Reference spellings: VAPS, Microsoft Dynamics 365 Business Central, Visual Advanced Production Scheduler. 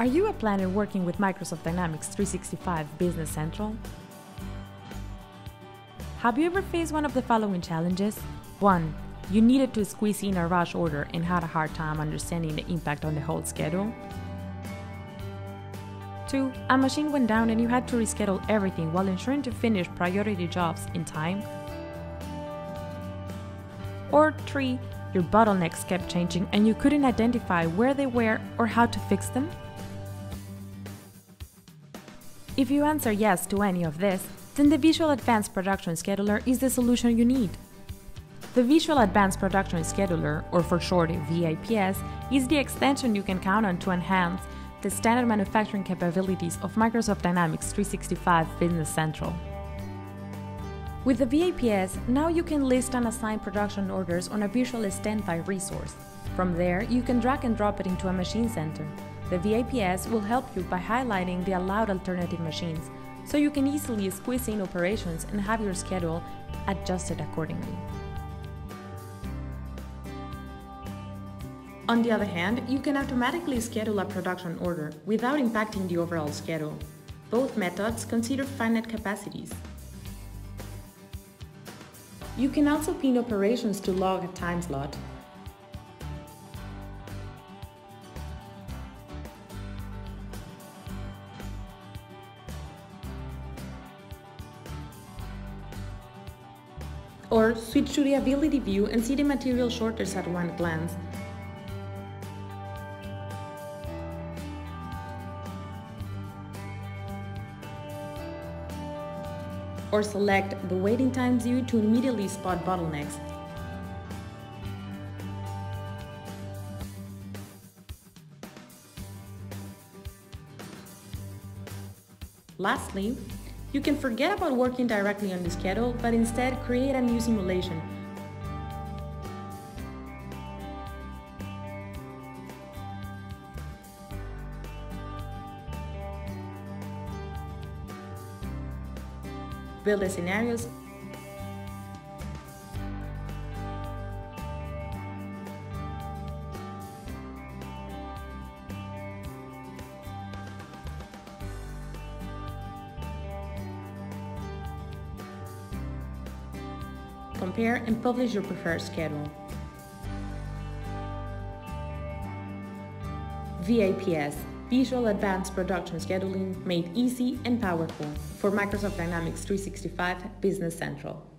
Are you a planner working with Microsoft Dynamics 365 Business Central? Have you ever faced one of the following challenges? 1. You needed to squeeze in a rush order and had a hard time understanding the impact on the whole schedule. 2. A machine went down and you had to reschedule everything while ensuring to finish priority jobs in time. Or 3. Your bottlenecks kept changing and you couldn't identify where they were or how to fix them. If you answer yes to any of this, then the Visual Advanced Production Scheduler is the solution you need. The Visual Advanced Production Scheduler, or for short VAPS, is the extension you can count on to enhance the standard manufacturing capabilities of Microsoft Dynamics 365 Business Central. With the VAPS, now you can list and assign production orders on a visual standby resource. From there, you can drag and drop it into a machine center. The VAPS will help you by highlighting the allowed alternative machines, so you can easily squeeze in operations and have your schedule adjusted accordingly. On the other hand, you can automatically schedule a production order without impacting the overall schedule. Both methods consider finite capacities. You can also pin operations to log a time slot. Or switch to the ability view and see the material shortages at one glance. Or select the waiting time view to immediately spot bottlenecks. Lastly, you can forget about working directly on the schedule, but instead create a new simulation. Build the scenarios, compare and publish your preferred schedule. VAPS, Visual Advanced Production Scheduling, made easy and powerful for Microsoft Dynamics 365 Business Central.